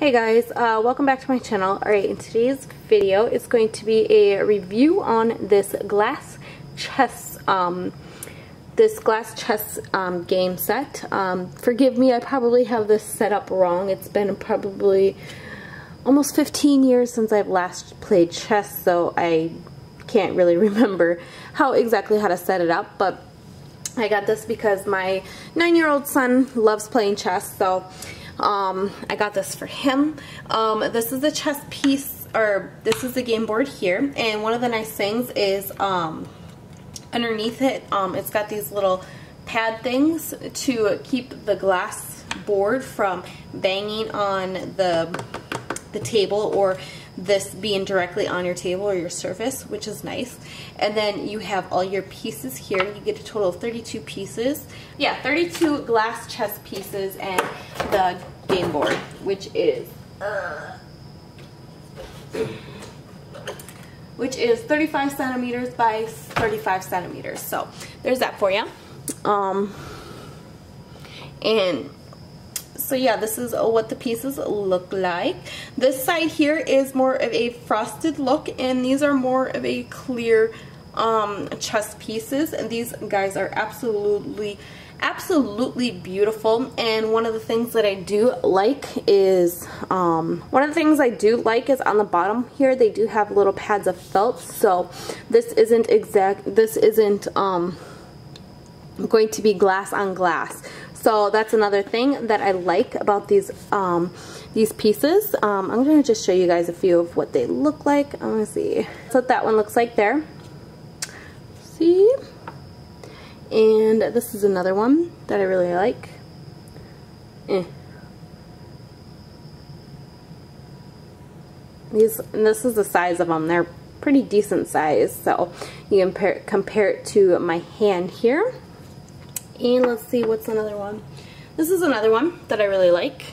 Hey guys, welcome back to my channel. Alright, in today's video it's going to be a review on this glass chess game set. Forgive me, I probably have this set up wrong. It's been probably almost 15 years since I've last played chess, so I can't really remember exactly how to set it up, but I got this because my 9-year-old son loves playing chess, so I got this for him. This is the chess piece, or this is the game board here, and one of the nice things is underneath it, it's got these little pad things to keep the glass board from banging on the table, or this being directly on your table or your surface, which is nice. And then you have all your pieces here. You get a total of 32 pieces. Yeah, 32 glass chess pieces and the game board, which is 35 centimeters by 35 centimeters. So there's that for you. So yeah, this is what the pieces look like. This side here is more of a frosted look, and these are more of a clear chess pieces. And these guys are absolutely beautiful. And one of the things that I do like is on the bottom here they do have little pads of felt. So this isn't going to be glass on glass. So that's another thing that I like about these pieces. I'm going to just show you guys a few of what they look like. I'm going to see. That's what that one looks like there. See? And this is another one that I really like. And this is the size of them. They're pretty decent size. So you can compare it to my hand here. And let's see, what's another one? This is another one that I really like.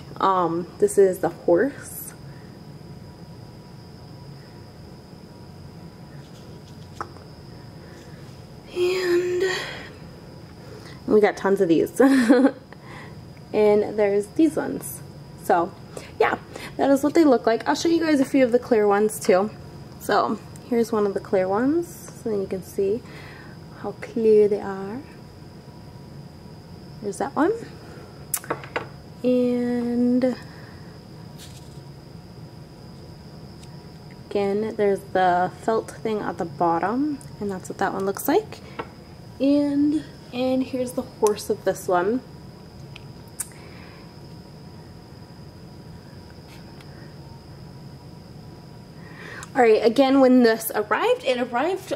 This is the horse. And we got tons of these. And there's these ones. So yeah, that is what they look like. I'll show you guys a few of the clear ones too. So here's one of the clear ones. So you can see how clear they are. There's that one, and again there's the felt thing at the bottom, and that's what that one looks like. And here's the horse of this one. Alright, again, when this arrived, it arrived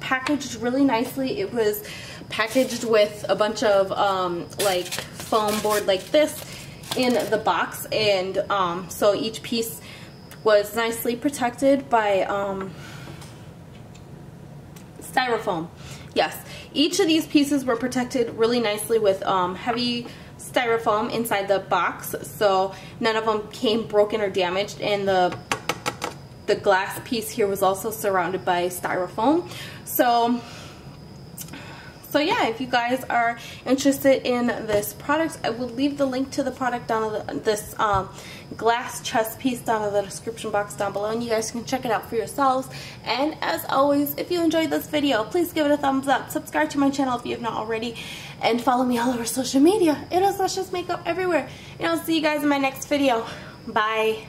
packaged really nicely. It was packaged with a bunch of like foam board like this in the box, and so each piece was nicely protected by styrofoam. Yes, each of these pieces were protected really nicely with heavy styrofoam inside the box, so none of them came broken or damaged, and the glass piece here was also surrounded by styrofoam. So yeah, if you guys are interested in this product, I will leave the link to the product down in this glass chess piece down in the description box down below, and you guys can check it out for yourselves. And as always, if you enjoyed this video, please give it a thumbs up, subscribe to my channel if you have not already, and follow me all over social media. It is Luscious Makeup everywhere, and I'll see you guys in my next video. Bye.